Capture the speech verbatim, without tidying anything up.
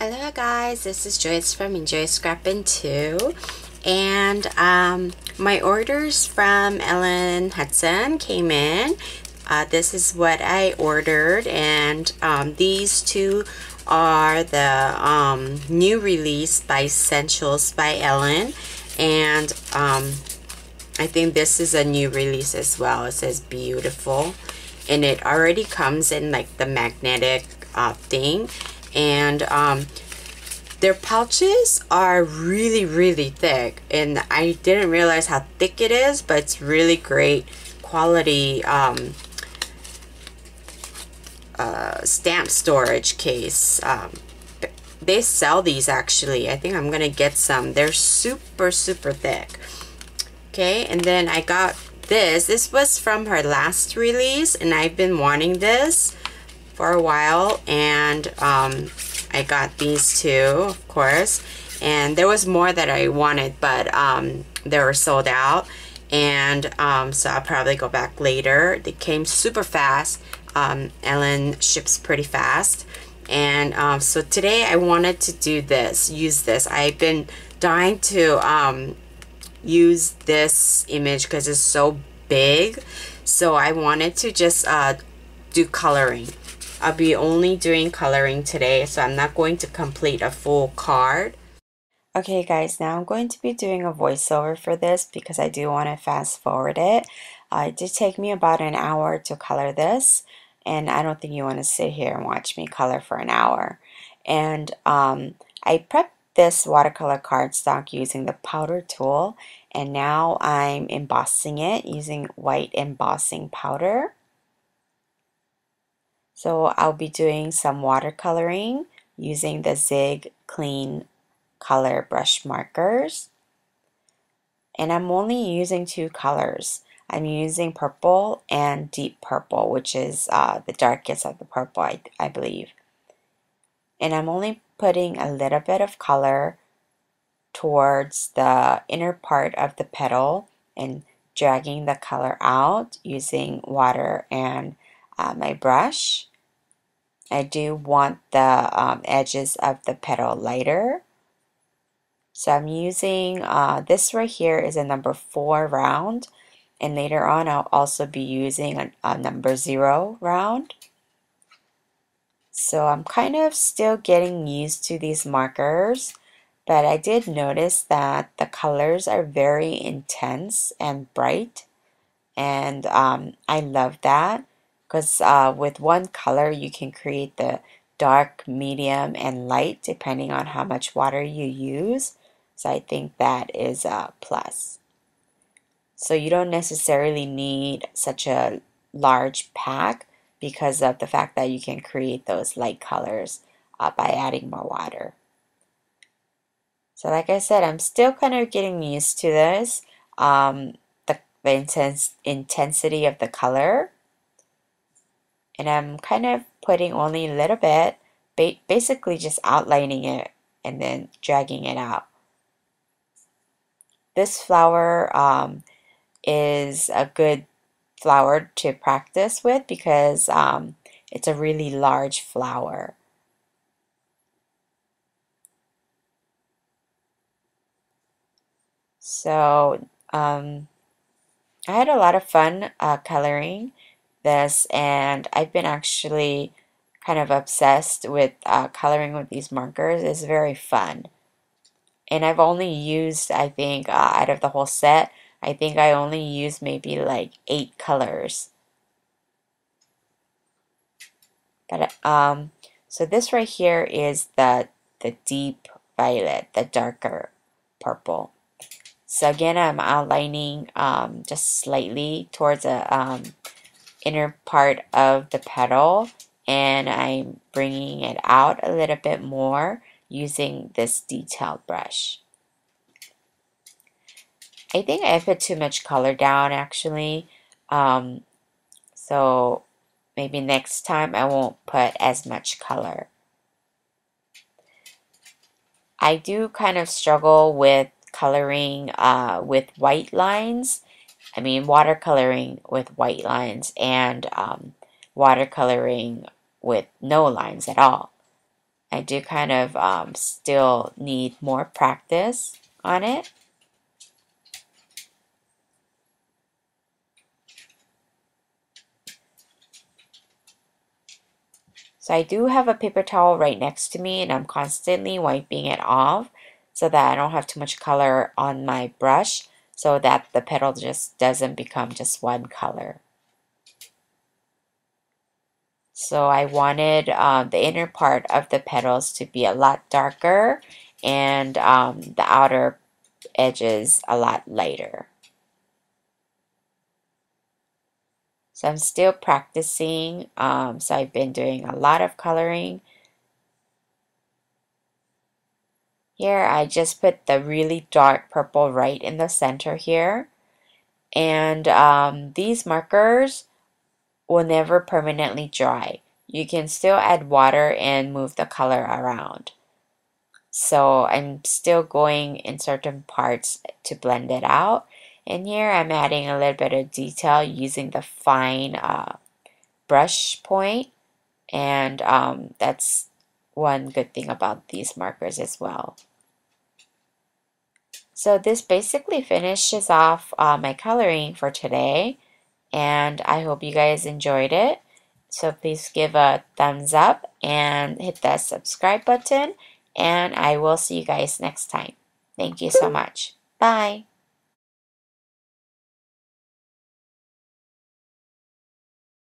Hello guys, this is Joyce from Enjoy Scrappin two, and um, my orders from Ellen Hudson came in. Uh, this is what I ordered, and um, these two are the um, new release by Essentials by Ellen, and um, I think this is a new release as well. It says beautiful, and it already comes in like the magnetic uh, thing. And um, their pouches are really really thick, and I didn't realize how thick it is, but it's really great quality um, uh, stamp storage case. Um, they sell these actually. I think I'm gonna get some. They're super super thick. Okay, and then I got this. This was from her last release, and I've been wanting this for a while, and um, I got these two, of course, and there was more that I wanted, but um, they were sold out, and um, so I'll probably go back later. They came super fast. um, Ellen ships pretty fast, and um, so today I wanted to do this, use this. I've been dying to um, use this image because it's so big, so I wanted to just uh, do coloring. I'll be only doing coloring today, so I'm not going to complete a full card. Okay guys, now I'm going to be doing a voiceover for this because I do want to fast forward it. Uh, it did take me about an hour to color this, and I don't think you want to sit here and watch me color for an hour. And um, I prepped this watercolor cardstock using the powder tool, and now I'm embossing it using white embossing powder. So I'll be doing some watercoloring using the Zig Clean Color Brush Markers. And I'm only using two colors. I'm using purple and deep purple, which is uh, the darkest of the purple, I, I believe. And I'm only putting a little bit of color towards the inner part of the petal and dragging the color out using water and Uh, my brush. I do want the um, edges of the petal lighter, so I'm using uh, this right here is a number four round, and later on I'll also be using a, a number zero round. So I'm kind of still getting used to these markers, but I did notice that the colors are very intense and bright, and um, I love that. Because uh, with one color you can create the dark, medium, and light depending on how much water you use. So I think that is a plus. So you don't necessarily need such a large pack because of the fact that you can create those light colors uh, by adding more water. So like I said, I'm still kind of getting used to this, um, the, the intense intensity of the color. And I'm kind of putting only a little bit, ba basically just outlining it and then dragging it out. This flower um, is a good flower to practice with because um, it's a really large flower. So um, I had a lot of fun uh, coloring this, and I've been actually kind of obsessed with uh, coloring with these markers. It's very fun, and I've only used, I think uh, out of the whole set, I think I only used maybe like eight colors. But um, so this right here is the the deep violet, the darker purple. So again, I'm outlining um, just slightly towards a um, inner part of the petal, and I'm bringing it out a little bit more using this detailed brush. I think I put too much color down actually, um, so maybe next time I won't put as much color. I do kind of struggle with coloring uh, with white lines. I mean watercoloring with white lines and um, watercoloring with no lines at all. I do kind of um, still need more practice on it. So I do have a paper towel right next to me, and I'm constantly wiping it off so that I don't have too much color on my brush, so that the petal just doesn't become just one color. So I wanted um, the inner part of the petals to be a lot darker and um, the outer edges a lot lighter. So I'm still practicing, um, so I've been doing a lot of coloring. Here I just put the really dark purple right in the center here. And um, these markers will never permanently dry. You can still add water and move the color around. So I'm still going in certain parts to blend it out. And here I'm adding a little bit of detail using the fine uh, brush point, and um, that's one good thing about these markers as well. So this basically finishes off uh, my coloring for today, and I hope you guys enjoyed it. So please give a thumbs up and hit that subscribe button, and I will see you guys next time. Thank you so much. Bye.